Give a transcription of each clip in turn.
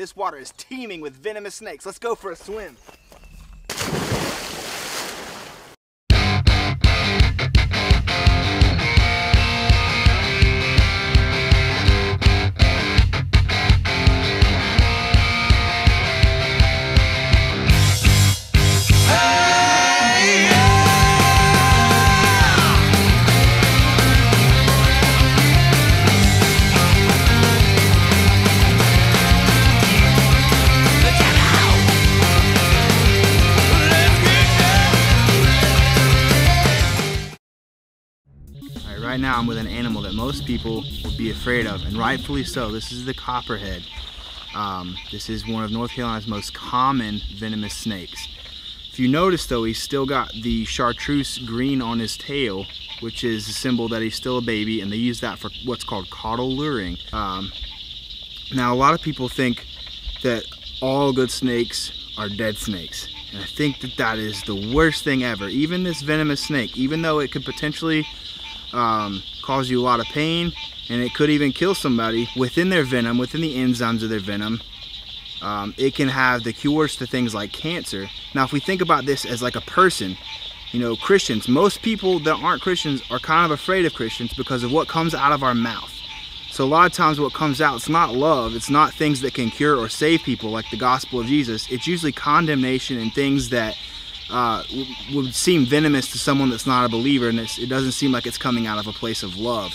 This water is teeming with venomous snakes. Let's go for a swim. Right now I'm with an animal that most people would be afraid of, and rightfully so. This is the copperhead. This is one of North Carolina's most common venomous snakes. If you notice though, he's still got the chartreuse green on his tail, which is a symbol that he's still a baby, and they use that for what's called caudal luring. Now a lot of people think that all good snakes are dead snakes, and I think that that is the worst thing ever. Even this venomous snake, even though it could potentially cause you a lot of pain, and it could even kill somebody, within their venom, within the enzymes of their venom, it can have the cures to things like cancer. Now if we think about this as like a person, you know, Christians, most people that aren't Christians are kind of afraid of Christians because of what comes out of our mouth. So a lot of times what comes out, it's not love, it's not things that can cure or save people like the gospel of Jesus. It's usually condemnation and things that would seem venomous to someone that's not a believer, and it doesn't seem like it's coming out of a place of love.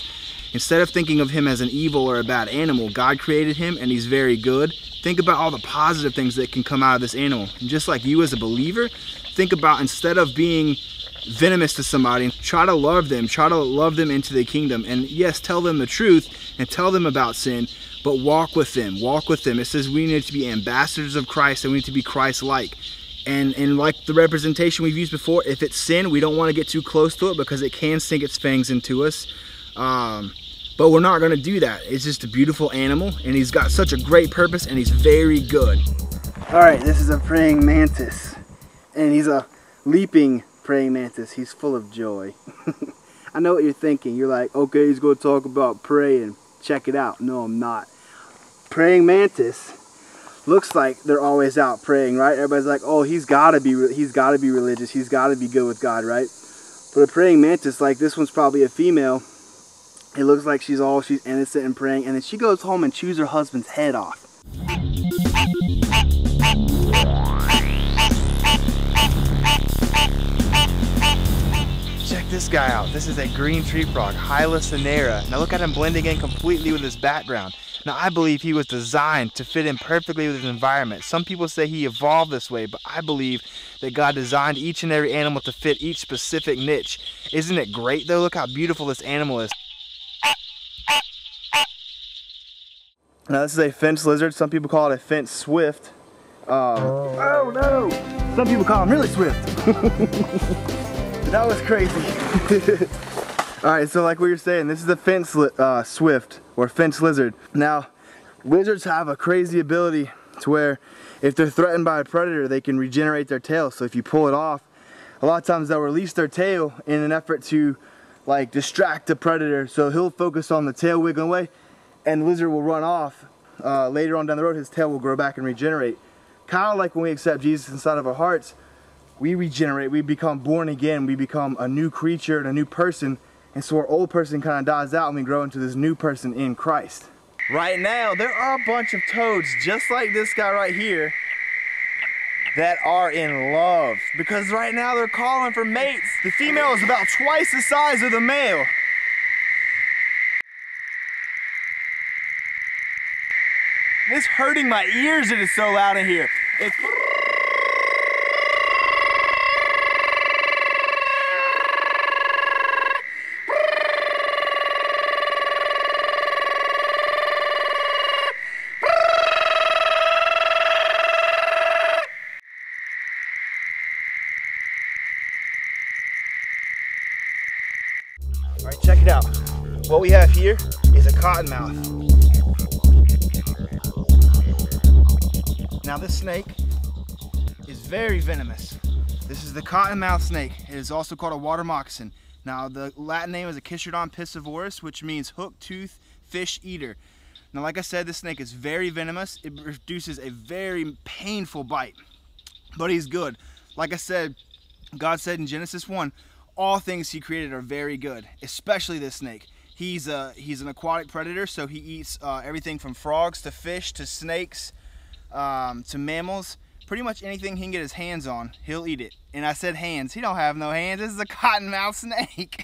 Instead of thinking of him as an evil or a bad animal, God created him and he's very good. Think about all the positive things that can come out of this animal. And just like you as a believer, think about, instead of being venomous to somebody, try to love them into the kingdom. And yes, tell them the truth and tell them about sin, but walk with them, walk with them. It says we need to be ambassadors of Christ, and we need to be Christ-like. And like the representation we've used before, if it's sin, we don't want to get too close to it because it can sink its fangs into us. But we're not going to do that. It's just a beautiful animal, and he's got such a great purpose, and he's very good. All right, this is a praying mantis, and he's a leaping praying mantis. He's full of joy. I know what you're thinking. You're like, okay, he's going to talk about praying. Check it out. No, I'm not. Praying mantis looks like they're always out praying, right? Everybody's like, oh, he's got to be religious, he's got to be good with God, right? But a praying mantis, like this one's probably a female, it looks like she's innocent and praying, and then she goes home and chews her husband's head off. Check this guy out. This is a green tree frog, Hyla. Now look at him blending in completely with his background. Now I believe he was designed to fit in perfectly with his environment. Some people say he evolved this way, but I believe that God designed each and every animal to fit each specific niche. Isn't it great though? Look how beautiful this animal is. Now this is a fence lizard. Some people call it a fence swift. Oh no! Some people call him really swift. That was crazy. Alright, so like we were saying, this is a fence swift, or fence lizard. Now, lizards have a crazy ability to where if they're threatened by a predator, they can regenerate their tail. So if you pull it off, a lot of times they'll release their tail in an effort to like distract the predator. So he'll focus on the tail wiggling away, and the lizard will run off. Later on down the road, his tail will grow back and regenerate. Kind of like when we accept Jesus inside of our hearts, we regenerate, we become born again, we become a new creature and a new person. And so our old person kind of dies out and we grow into this new person in Christ. Right now, there are a bunch of toads just like this guy right here that are in love, because right now they're calling for mates. The female is about twice the size of the male. It's hurting my ears, it is so loud in here. It's check it out. What we have here is a cottonmouth. Now this snake is very venomous. This is the cottonmouth snake. It is also called a water moccasin. Now the Latin name is Agkistrodon piscivorus, which means hook-tooth fish eater. Now, like I said, this snake is very venomous. It produces a very painful bite, but he's good. Like I said, God said in Genesis 1, all things he created are very good, especially this snake. He's an aquatic predator, so he eats everything from frogs to fish to snakes to mammals. Pretty much anything he can get his hands on, he'll eat it. And I said hands. He don't have no hands. This is a cottonmouth snake.